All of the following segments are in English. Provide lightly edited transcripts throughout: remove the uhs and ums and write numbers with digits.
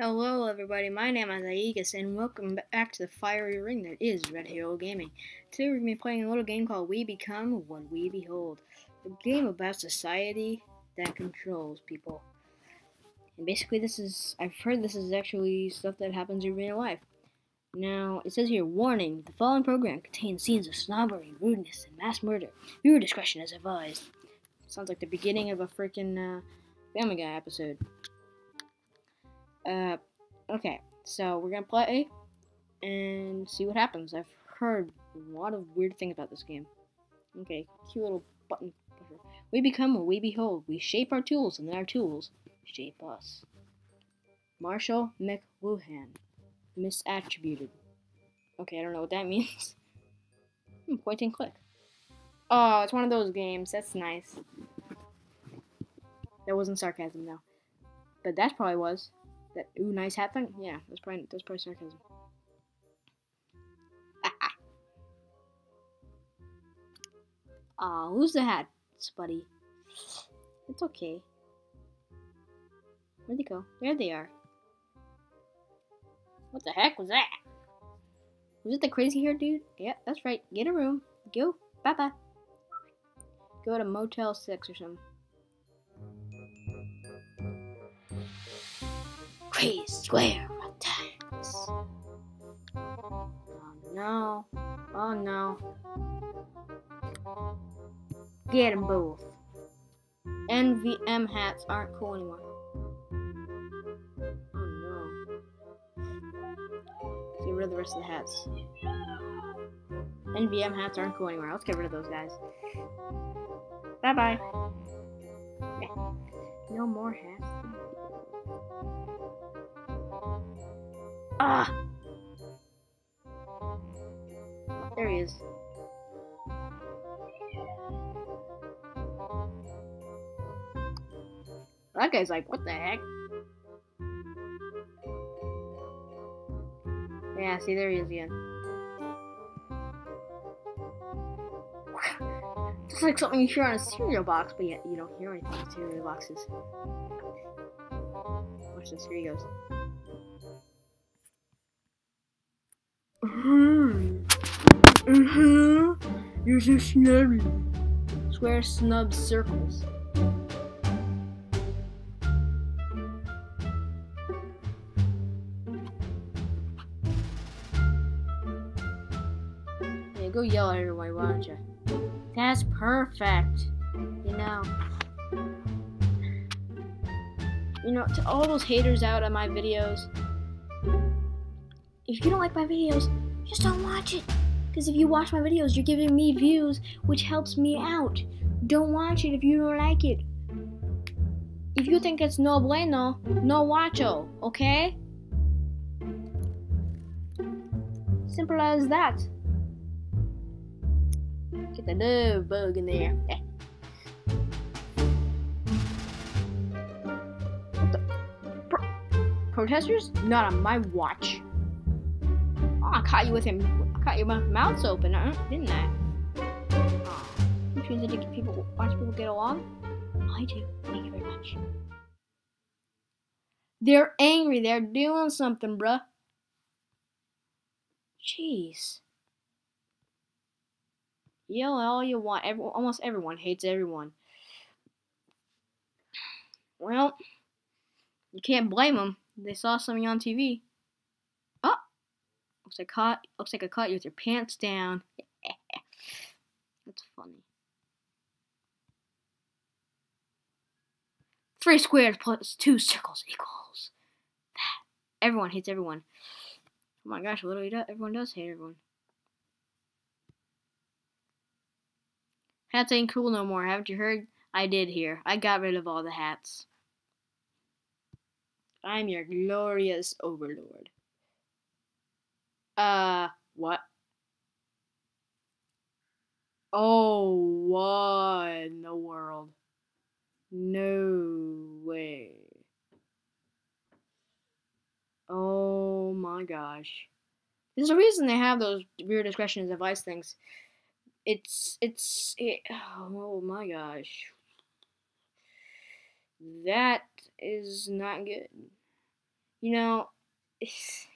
Hello everybody, my name is Aegis, and welcome back to the fiery ring that is Red Halo Gaming. Today we're going to be playing a little game called We Become What We Behold. A game about society that controls people. And basically this is, I've heard this is actually stuff that happens in real life. Now, it says here, warning, the following program contains scenes of snobbery, rudeness, and mass murder. Viewer discretion is advised. Sounds like the beginning of a freaking Family Guy episode. Okay, so we're gonna play and see what happens. I've heard a lot of weird things about this game. Okay, cute little button pusher. We become what we behold. We shape our tools, and then our tools shape us. Marshall McLuhan. Misattributed. Okay, I don't know what that means. Point and click. Oh, it's one of those games. That's nice. That wasn't sarcasm, though. But that probably was. That, ooh, nice hat thing? Yeah, that's probably sarcasm. Aw, lose the hat, buddy. It's okay. Where'd they go? There they are. What the heck was that? Was it the crazy hair dude? Yeah, that's right. Get a room. Go. Bye-bye. Go to Motel 6 or something. Crazy square attacks. Oh no. Oh no. Get them both. NVM hats aren't cool anymore. Oh no. Get rid of the rest of the hats. NVM hats aren't cool anymore. Let's get rid of those guys. Bye bye. Okay. No more hats. Ah! There he is. That guy's like, what the heck? Yeah, see, there he is again. Just like something you hear on a cereal box, but yet you don't hear anything on cereal boxes. Watch this, here he goes. You're so snobby. Square snub circles. Yeah, go yell at everybody, why don't you? That's perfect. You know, to all those haters out on my videos, if you don't like my videos, just don't watch it. Because if you watch my videos, you're giving me views, which helps me out. Don't watch it if you don't like it. If you think it's no bueno, no watcho, okay? Simple as that. Get the love bug in there. Yeah. What the? Protesters? Not on my watch. I caught you with him. I caught your mouths open, didn't I? You choose to watch people get along? I do. Thank you very much. They're angry. They're doing something, bruh. Jeez. Yell all you want. Almost everyone hates everyone. Well, you can't blame them. They saw something on TV. Looks like I caught you with your pants down. That's funny. Three squares plus two circles equals that. Everyone hates everyone. Oh my gosh, literally everyone does hate everyone. Hats ain't cool no more, haven't you heard? I did hear. I got rid of all the hats. I'm your glorious overlord. What? Oh, what in the world? No way. Oh my gosh. There's a reason they have those viewer discretion is advised things. Oh my gosh. That is not good. you know, it's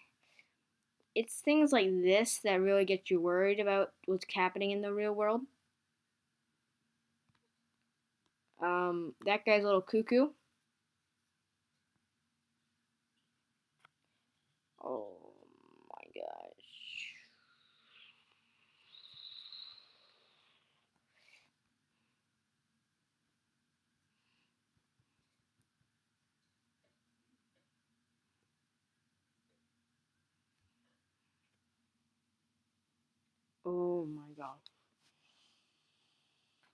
things like this that really get you worried about what's happening in the real world. That guy's a little cuckoo. Oh my gosh. Oh my god.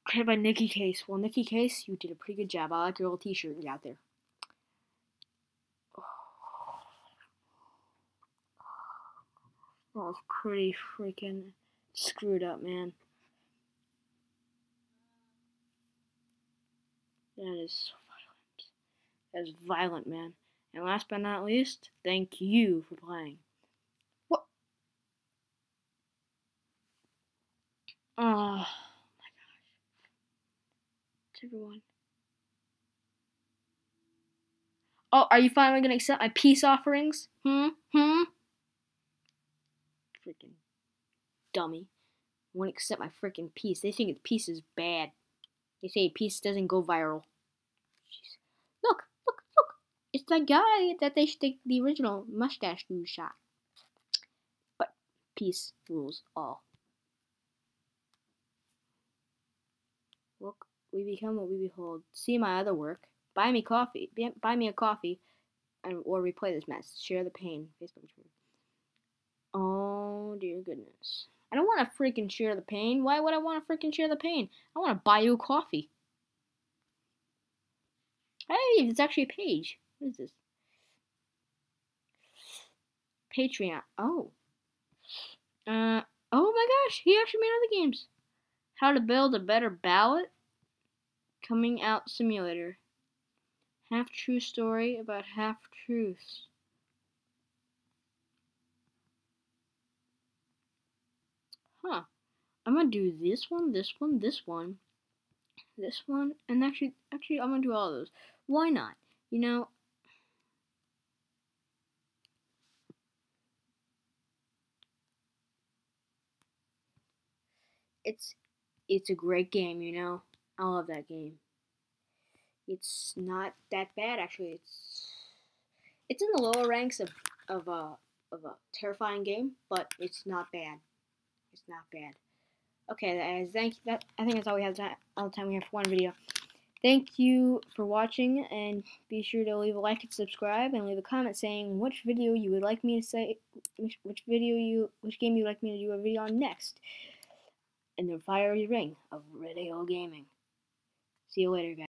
Created by Nikki Case. Well, Nikki Case, you did a pretty good job. I like your little t-shirt you got there. That was pretty freaking screwed up, man. That is so violent. That is violent, man. And last but not least, thank you for playing. What? Ugh. Everyone. Oh, are you finally gonna accept my peace offerings? Freaking dummy. Won't accept my freaking peace. They think peace is bad. They say peace doesn't go viral. Jeez. Look, look, look. It's that guy that they think the original mustache dude shot. But peace rules all. Look. We become what we behold. See my other work. Buy me coffee. Buy me a coffee, and or replay this mess. Share the pain. Facebook. Oh dear goodness. I don't want to freaking share the pain. Why would I want to freaking share the pain? I want to buy you a coffee. Hey, it's actually a page. What is this? Patreon. Oh. Oh my gosh. He actually made other games. How to build a better ballot. Coming Out Simulator. Half true story about half truths. Huh. I'm gonna do this one, this one, this one, this one, and actually I'm gonna do all of those. Why not? You know, it's a great game, you know. I love that game. It's not that bad, actually. It's in the lower ranks of a terrifying game, but it's not bad. It's not bad. Okay, guys. Thank you. I think that's all we have. All the time we have for one video. Thank you for watching, and be sure to leave a like and subscribe, and leave a comment saying which video you would like me to say, which game you would like me to do a video on next. In the fiery ring of Red Halo Gaming. See you later, guys.